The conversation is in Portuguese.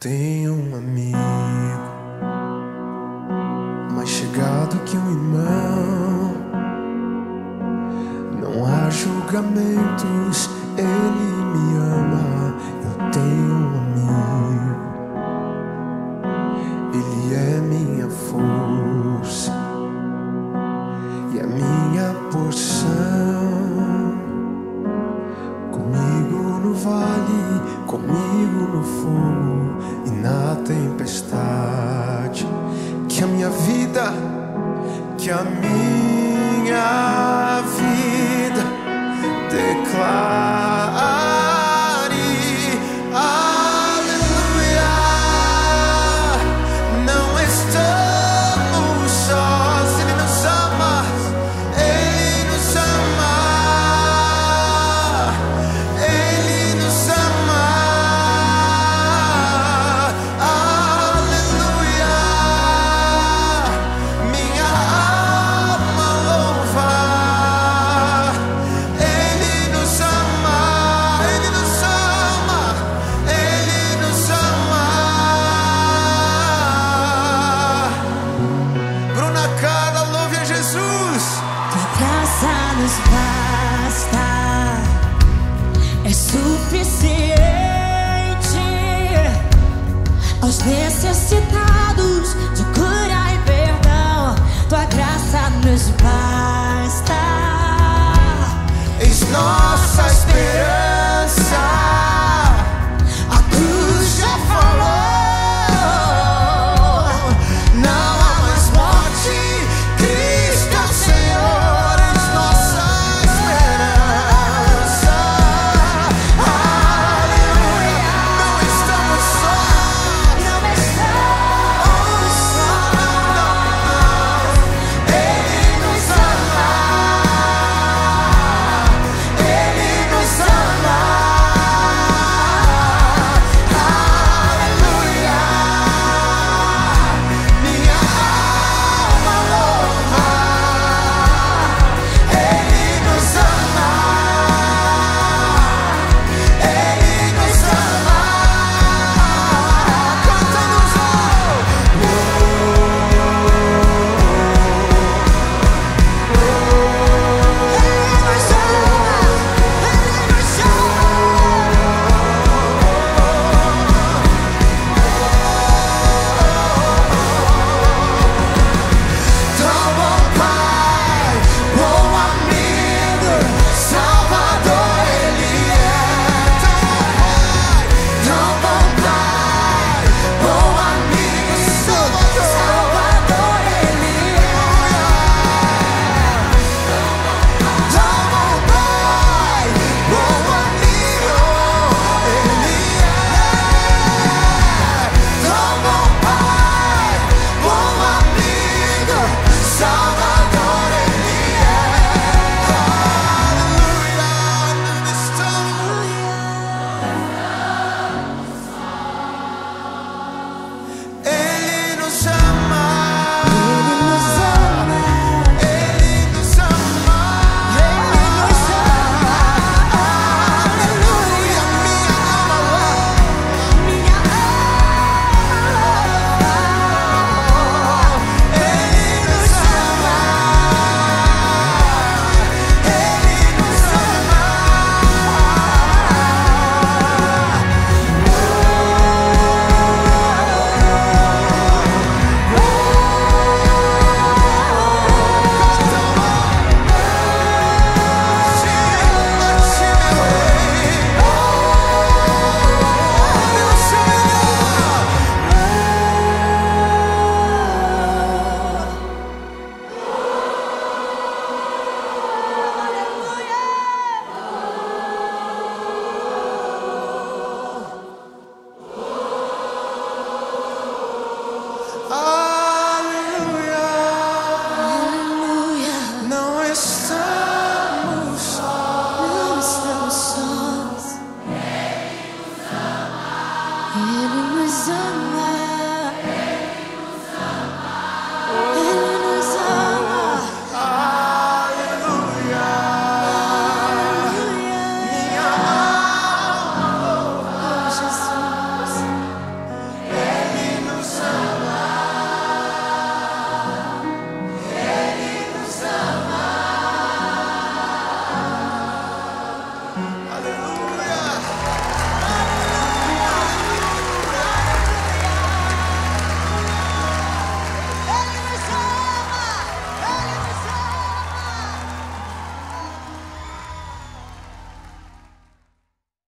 Tenho um amigo mais chegado que um irmão. Não há julgamentos, ele me ama. Eu tenho um amigo, ele é minha força e a minha porção. Comigo no vale, comigo no fogo e na tempestade, que a minha vida, declare aleluia. Não estamos sós, Ele nos ama, Ele nos ama, Ele nos ama, aleluia. Minha alma louva. Nos basta, é suficiente aos necessitados de cura e perdão. Tua graça nos basta, eis nossa esperança. A cruz já falou, não há mais morte, Cristo é o Senhor. Ele nos ama.